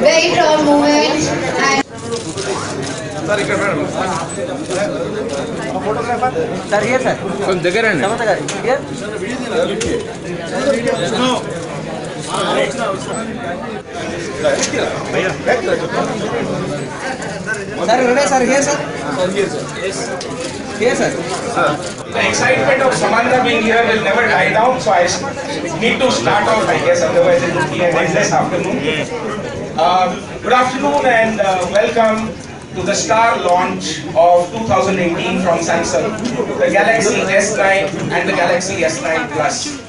very proud moment. And sir, here sir. Some jagah hai. Samantha here. No. Sir, here sir. Yes sir. The excitement of Samantha being here will never die down, so I need to start out, I guess, otherwise it will be an endless afternoon. Good afternoon and welcome to the star launch of 2018 from Samsung, the Galaxy S9 and the Galaxy S9 Plus.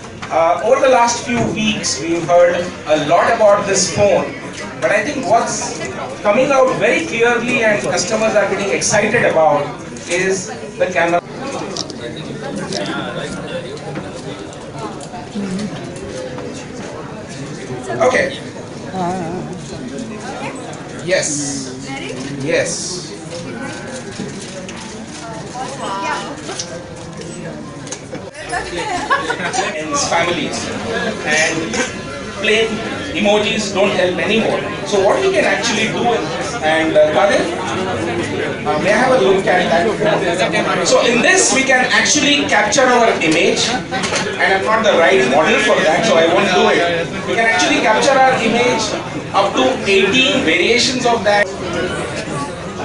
Over the last few weeks, we've heard a lot about this phone, but I think what's coming out very clearly and customers are getting excited about is the camera. Okay. Yes. Yes. And families and plain emojis don't help anymore. So what we can actually do is, and Karnil, may I have a look at that? So in this we can actually capture our image, and I'm not the right model for that, so I won't do it. We can actually capture our image, up to 18 variations of that.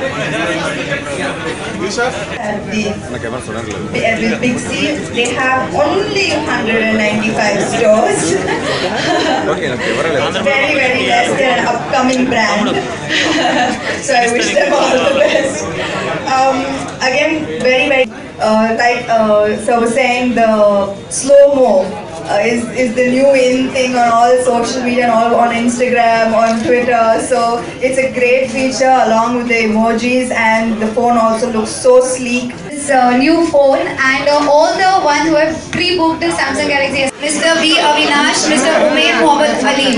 The Big C, they have only 195 stores. It's very less. They're an upcoming brand. So I wish them all the best. Again, so we're saying the slow-mo is the new in thing on all social media, and all on Instagram, on Twitter. So it's a great feature along with the emojis, and the phone also looks so sleek. It's a new phone, and all the ones who have pre-booked the Samsung Galaxy, Mr. B. Avinash, Mr. Ume Mohamed Ali.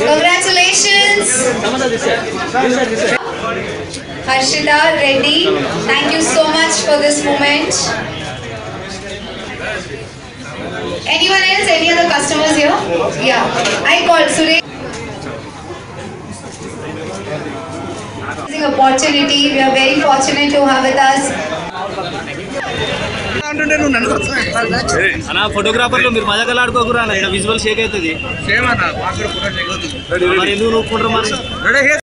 Congratulations! Harshida, Reddy, thank you so much for this moment. Anyone else? Any other customers here? Yeah. I called Suray. Opportunity. We are very fortunate to have with us. Ana photographer lo mir maja kaladukokurana ida visual shake aitadi. Same ana.